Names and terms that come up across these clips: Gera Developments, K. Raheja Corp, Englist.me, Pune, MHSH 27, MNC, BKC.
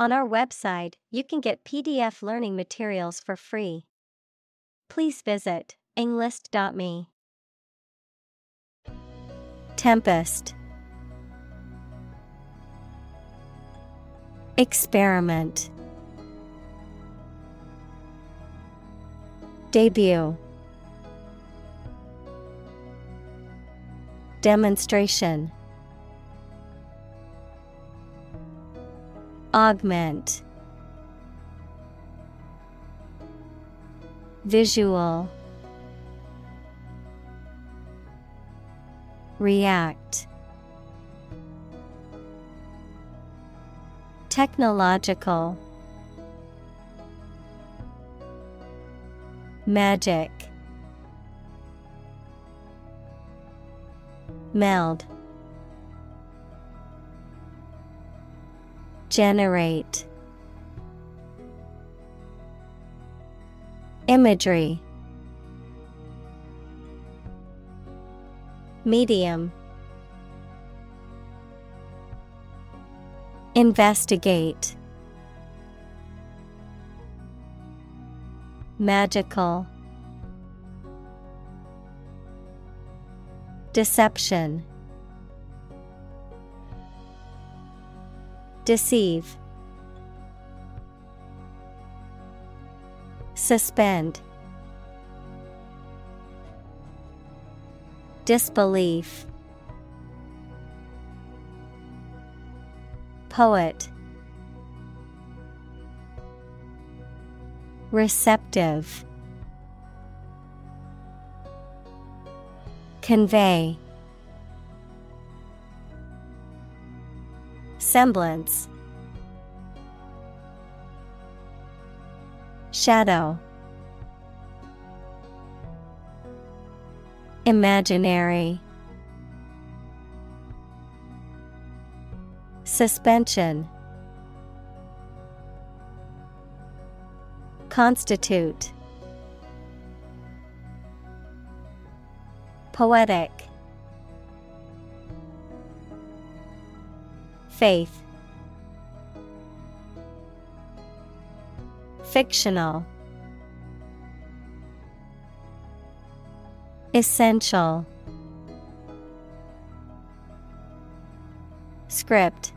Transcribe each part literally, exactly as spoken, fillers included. On our website, you can get P D F learning materials for free. Please visit englist dot me. Tempest. Experiment. Debut. Demonstration. Augment. Visual. React. Technological. Magic. Meld. Generate. Imagery. Medium. Investigate. Magical. Deception. Deceive. Suspend. Disbelief. Poet. Receptive. Convey. Semblance. Shadow. Imaginary. Suspension. Constitute. Poetic. Faith. Fictional. Essential. Script.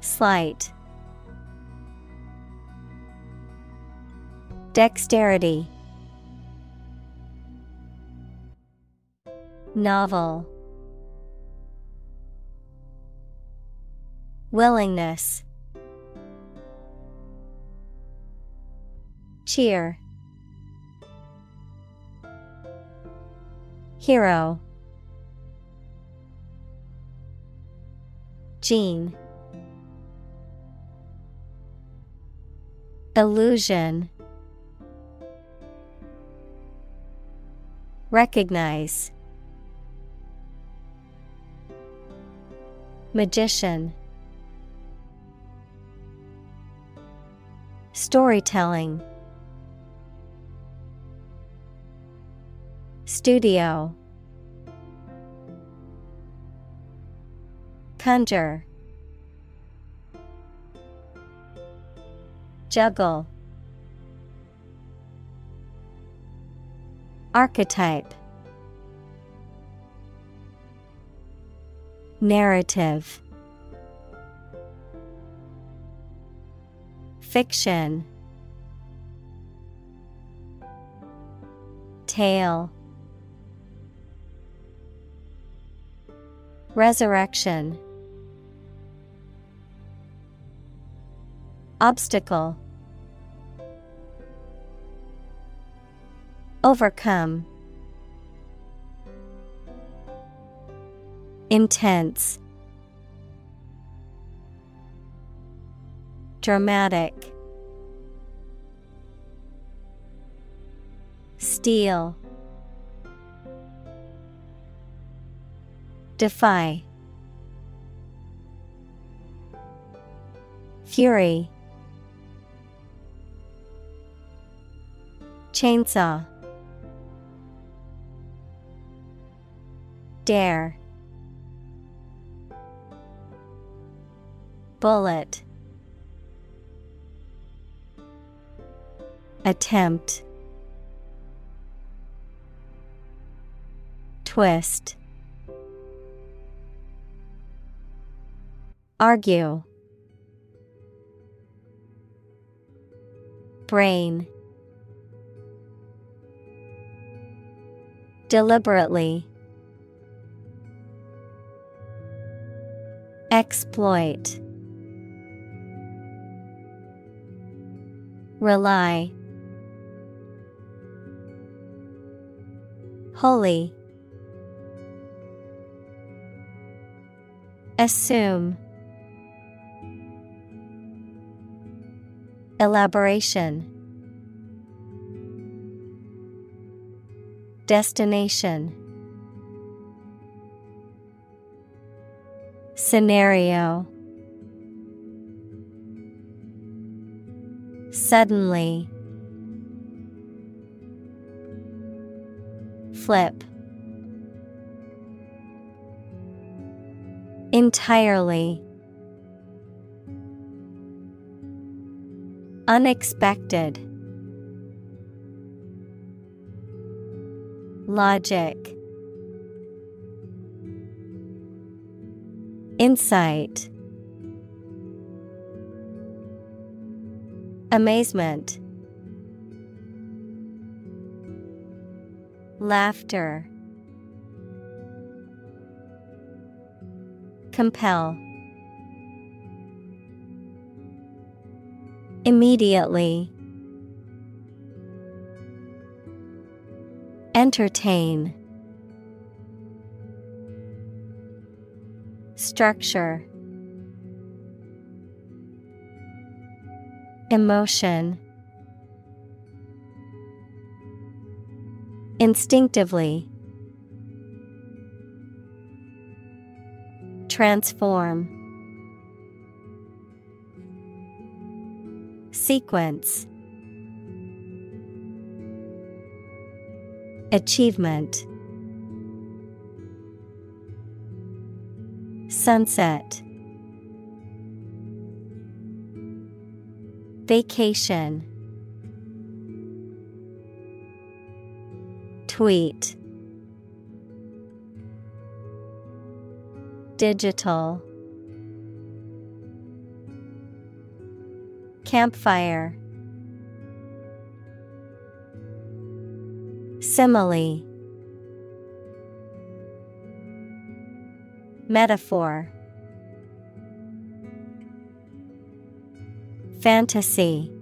Slight. Dexterity. Novel. Willingness. Cheer. Hero. Gene. Illusion. Recognize. Magician. Storytelling. Studio. Conjure. Juggle. Archetype. Narrative. Fiction. Tale. Resurrection. Obstacle. Overcome. Intense. Dramatic. Steal. Defy. Fury. Chainsaw. Dare. Bullet. Attempt. Twist. Argue. Brain. Deliberately. Exploit. Rely. Holy. Assume. Elaboration. Destination. Scenario. Suddenly. Flip. Entirely. Unexpected. Logic. Insight. Amazement. Laughter. Compel. Immediately. Entertain. Structure. Emotion. Instinctively. Transform. Sequence. Achievement. Sunset. Vacation. Tweet. Digital. Campfire. Simile. Metaphor. Fantasy.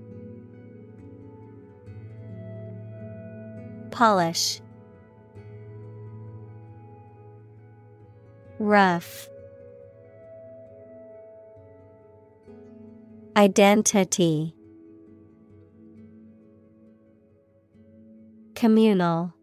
Polish. Rough. Identity. Communal.